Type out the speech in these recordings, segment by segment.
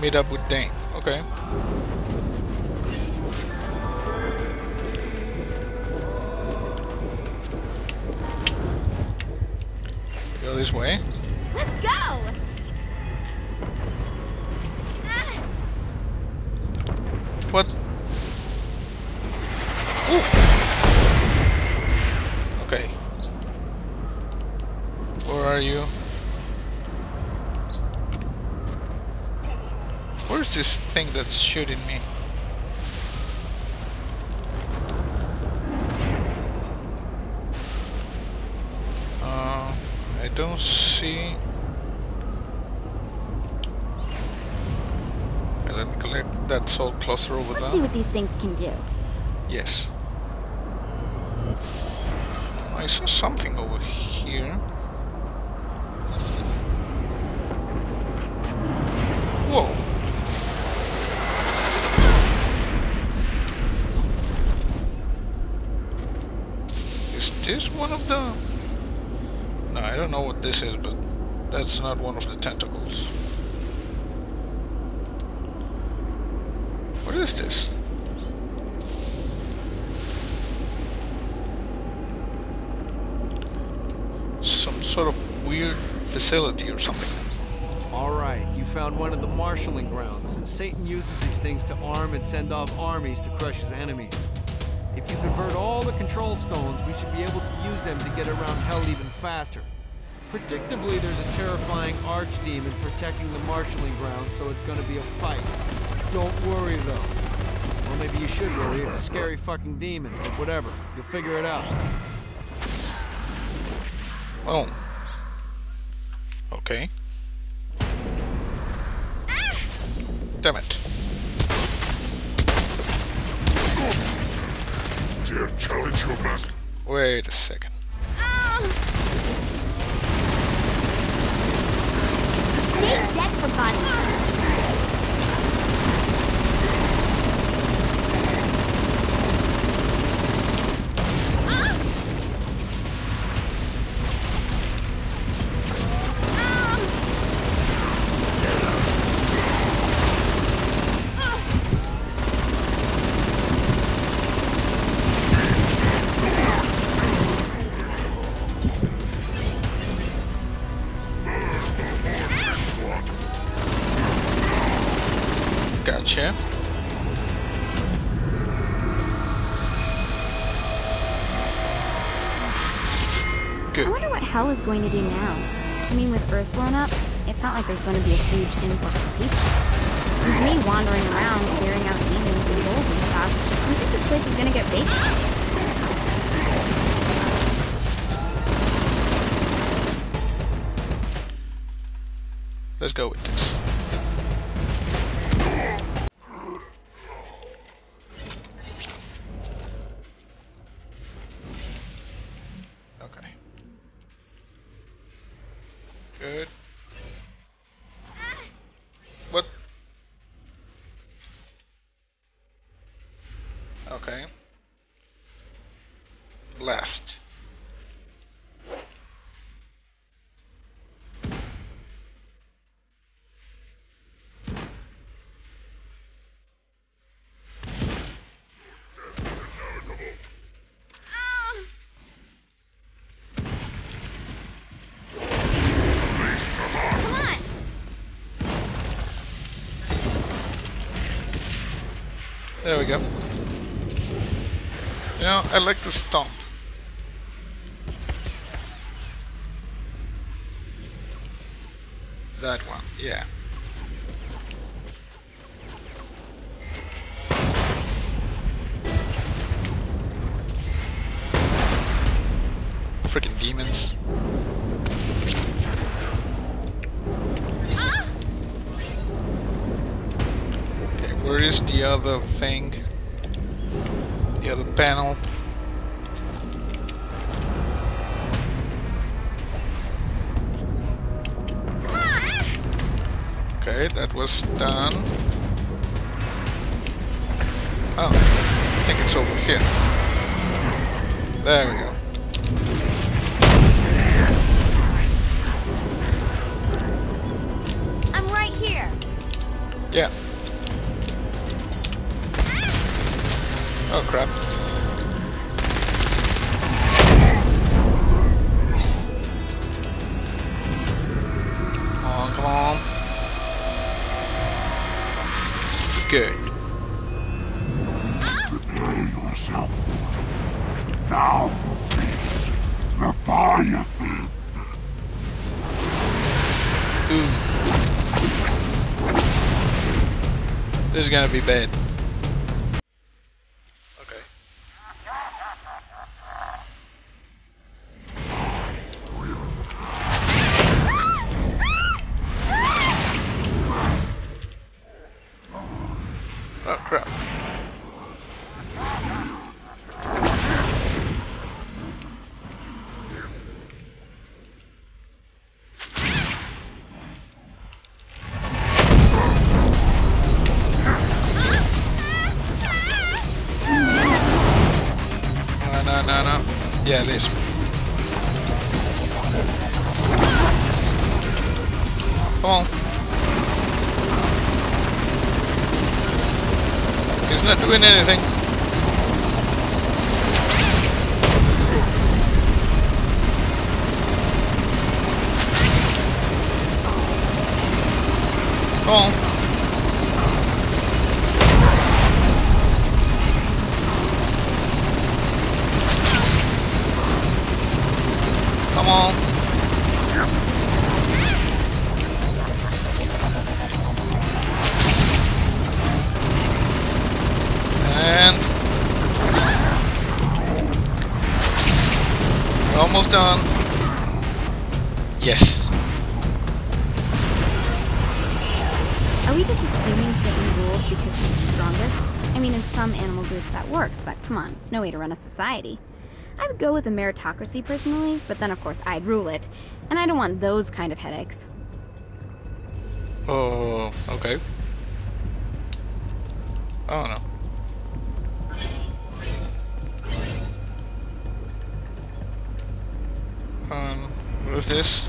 Meet up with Dane. Okay. Go this way. Let's go. What? Ooh. Okay. Where are you? Where's this thing that's shooting me? I don't see. Okay, let me collect that soul cluster over there. Let's see what these things can do. Yes. I saw something over here. Whoa. Is one of the... No, I don't know what this is, but that's not one of the tentacles. What is this? Some sort of weird facility or something. Alright, you found one of the Marshalling Grounds. Satan uses these things to arm and send off armies to crush his enemies. If you convert all the control stones, we should be able to use them to get around hell even faster. Predictably, there's a terrifying archdemon protecting the Marshalling Grounds, so it's gonna be a fight. Don't worry, though. Well, maybe you should worry. It's a scary fucking demon, but whatever. You'll figure it out. Oh. Okay. Ah! Damn it. Dare challenge your master. Wait a second. Big deck for body. Gotcha. Good. I wonder what hell is going to do now. I mean, with Earth blown up, it's not like there's going to be a huge influx of people. With me wandering around, clearing out demons and souls and stuff, I think this place is going to get vacant. Let's go with this. Good. What? Okay. Blast. There we go. You know, I like the stomp. That one, yeah. Freaking demons. Where is the other thing? The other panel? Okay, that was done. Oh, I think it's over here. There we go. Yeah. Oh crap. Come on. Good. Prepare yourself. Now face the fire. This is gonna be bad. Okay. Oh crap. No. Yeah, this one. Come on. He's not doing anything. Come on. Come on. And we're almost done. Yes. Are we just assuming Satan rules because he's the strongest? I mean, in some animal groups that works, but come on, it's no way to run a society. I would go with a meritocracy personally, but then of course I'd rule it, and I don't want those kind of headaches. Oh, okay. Oh no. What is this?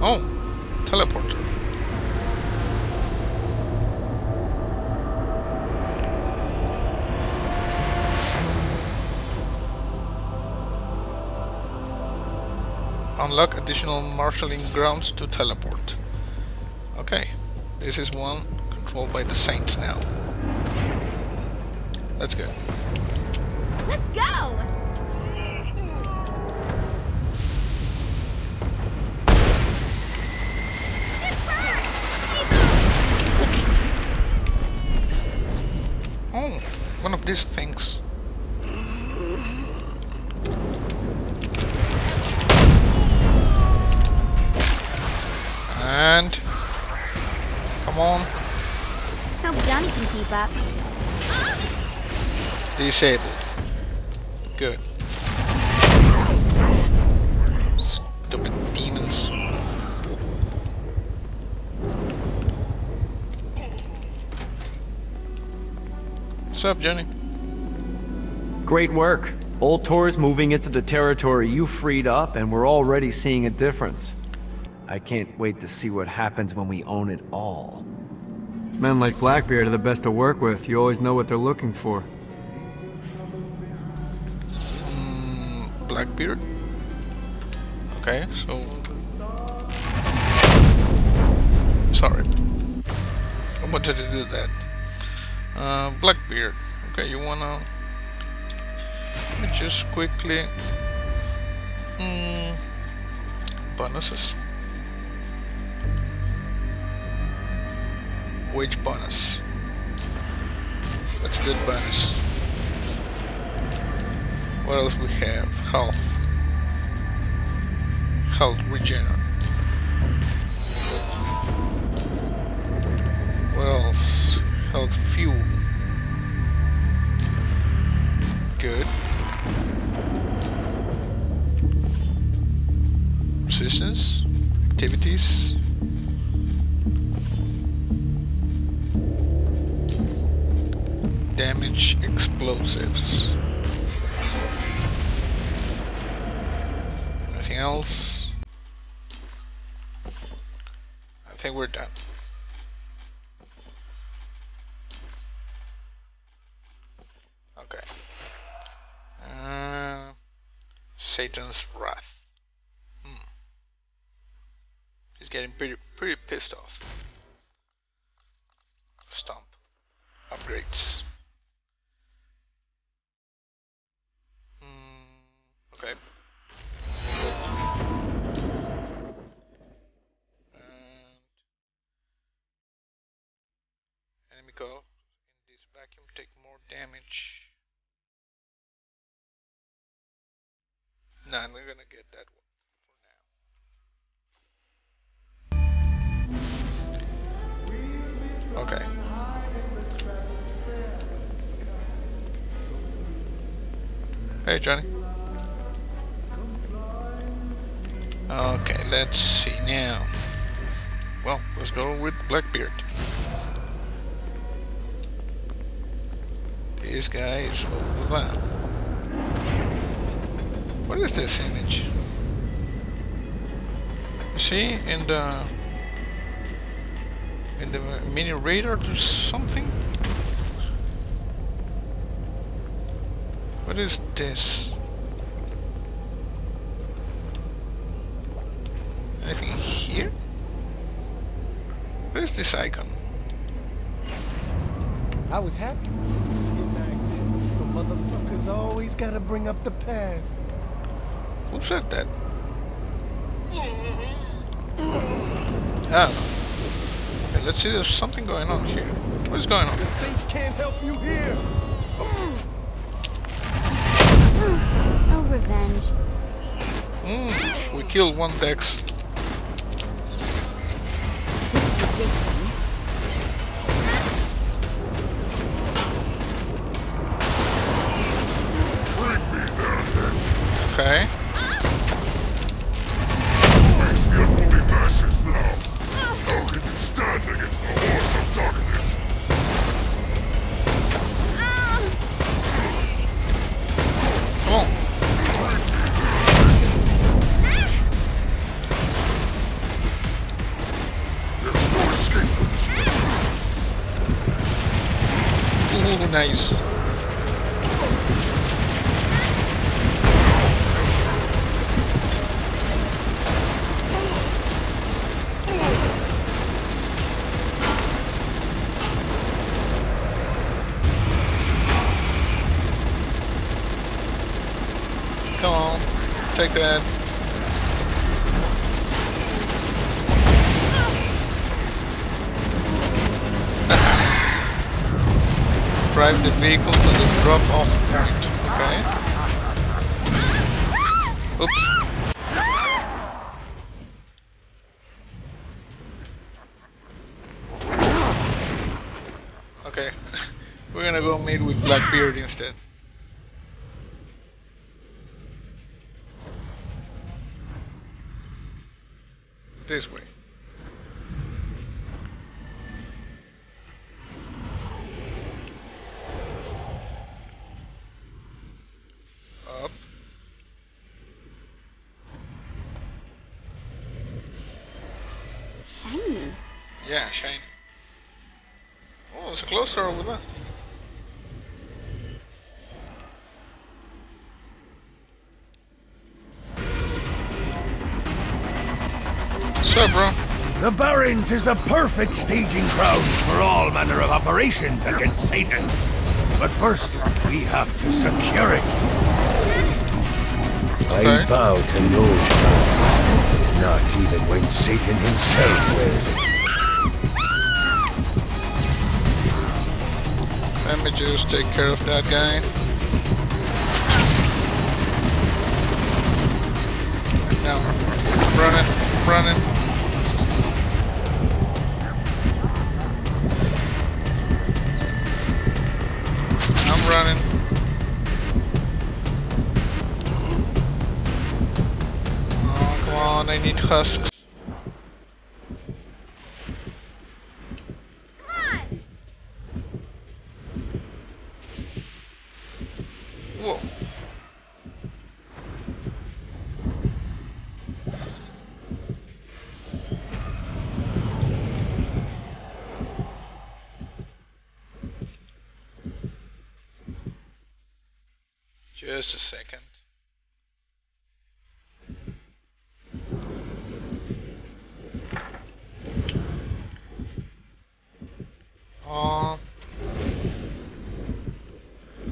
Oh, teleporter. Unlock additional marshalling grounds to teleport. Okay, this is one controlled by the Saints now. That's good. Let's go! Oops. Oh, one of these things. And come on. Hope Johnny can keep up. Disabled. Good. Stupid demons. What's up, Johnny? Great work. Old Tor's moving into the territory you freed up, and we're already seeing a difference. I can't wait to see what happens when we own it all. Men like Blackbeard are the best to work with. You always know what they're looking for. Blackbeard? Okay, so... Sorry. I wanted to do that. Blackbeard. Okay, you wanna... Let me just quickly... Bonuses. Wage bonus. That's a good bonus. What else we have? Health. Health regenerate. What else? Health fuel. Good. Resistance. Activities. Damage explosives. Anything else? think we're done. Okay. Satan's wrath. He's getting pretty pissed off. Stomp. Upgrades. Okay. Enemy call in this vacuum take more damage. Nah, we're gonna get that one. Okay. Hey, Johnny. Okay, let's see now. Well, let's go with Blackbeard. This guy is over there. What is this image? You see, in the mini radar, there's something. What is this? Anything here? Where's this icon? I was happy to get back then. The motherfuckers always gotta bring up the past. Who said that? Oh. Okay, let's see, there's something going on here. What is going on? The saints can't help you here! Oh, revenge. We killed one Dex. Okay. Nice. Come on, take that. Drive the vehicle to the drop-off point, okay? Oops. Okay, we're gonna go meet with Blackbeard instead. This way. Yeah, shiny. Oh, it's closer over there. What's up, bro? The Barrens is the perfect staging ground for all manner of operations against Satan. But first, we have to secure it. Okay. I bow to no power, not even when Satan himself wears it. Let me just take care of that guy. Now, running. I'm running. Oh, come on, I need husks. Just a second.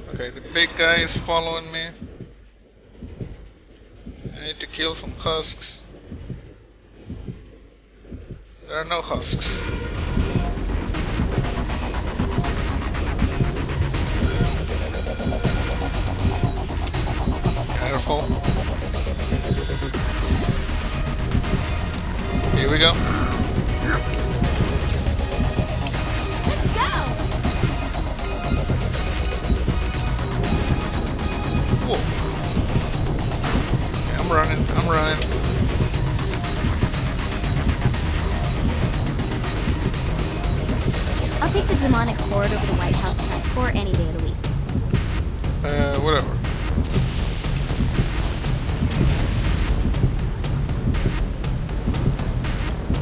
Okay, the big guy is following me. I need to kill some husks. There are no husks. Careful. Here we go. Let's go. Whoa. Okay, I'm running. I'll take the demonic horde over the White House passport any day of the week. Whatever.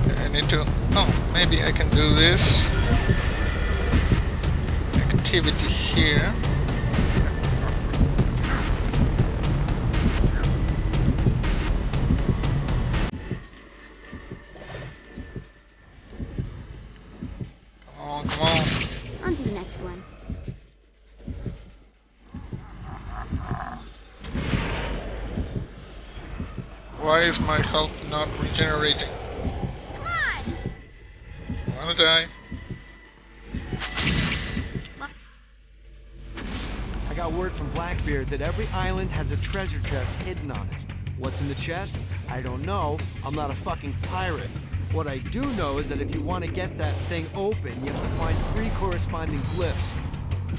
Okay, I need to... Oh, maybe I can do this. Activity here. Why is my health not regenerating? Come on! I wanna die. I got word from Blackbeard that every island has a treasure chest hidden on it. What's in the chest? I don't know. I'm not a fucking pirate. What I do know is that if you want to get that thing open, you have to find 3 corresponding glyphs.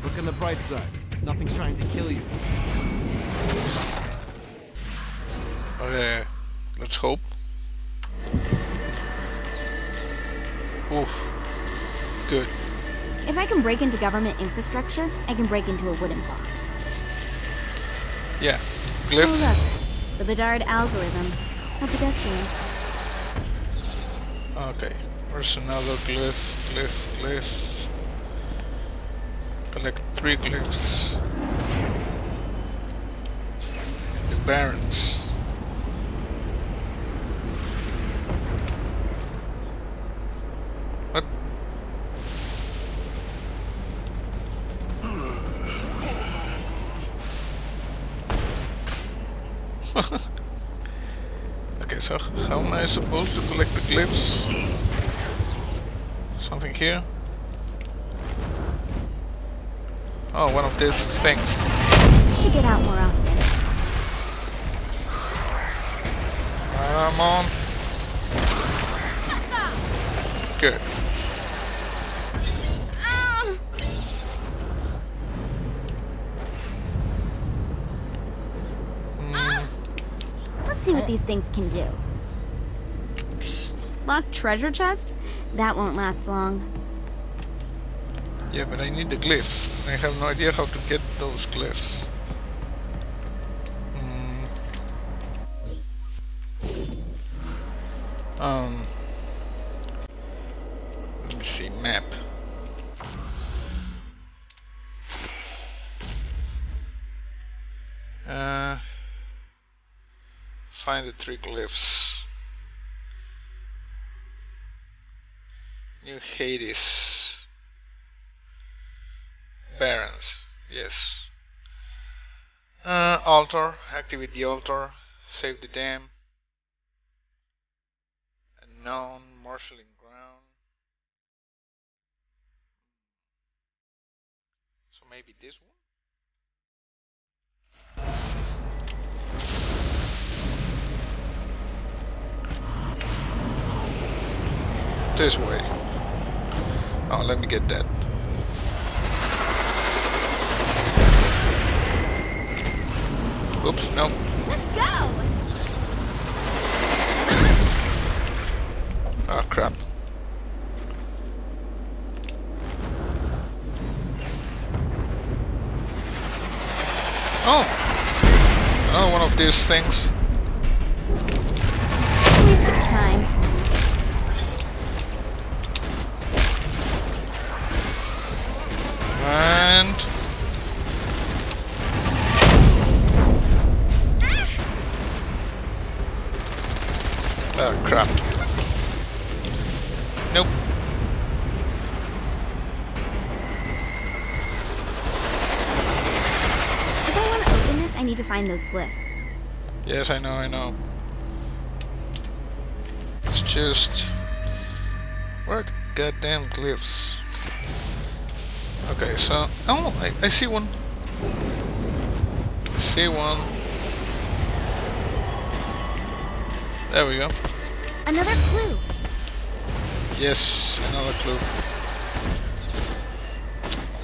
Look on the bright side. Nothing's trying to kill you. Okay. Let's hope. Oof. Good. If I can break into government infrastructure, I can break into a wooden box. Yeah. Glyph. Oh, look. The Bedard algorithm. A pedestrian. Okay. There's another glyph. Collect 3 glyphs. The Barons. Okay, so how am I supposed to collect the glyphs? Something here? Oh, one of these things. I should get out more often. Come on. Good. See what these things can do. Locked treasure chest? That won't last long. Yeah, but I need the glyphs. I have no idea how to get those glyphs. Let me see, map. Find the 3 glyphs. New Hades. Barons. Yes. Altar. Activate the altar. Save the dam. Unknown. Marshalling ground. So maybe this one? This way. Oh, let me get that. Oops, no. Let's go. Oh crap. Oh. Oh, one of these things. Waste of time. Oh, crap. Nope. If I want to open this, I need to find those glyphs. Yes, I know, I know. It's just... where are the goddamn glyphs? Okay, so... oh, I see one. I see one. There we go. Another clue. Yes, another clue.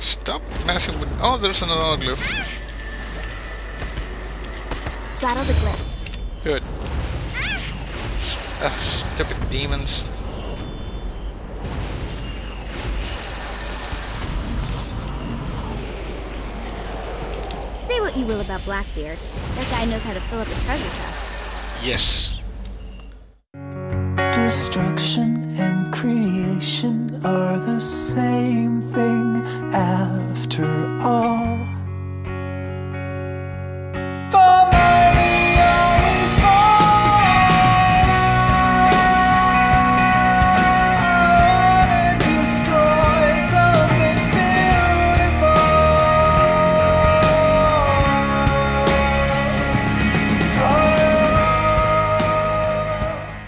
Stop messing with... oh, there's another glyph. Rattle the glyph. Good. Ugh, stupid demons. Say what you will about Blackbeard. That guy knows how to fill up a treasure chest. Yes. Destruction and creation are the same thing after all.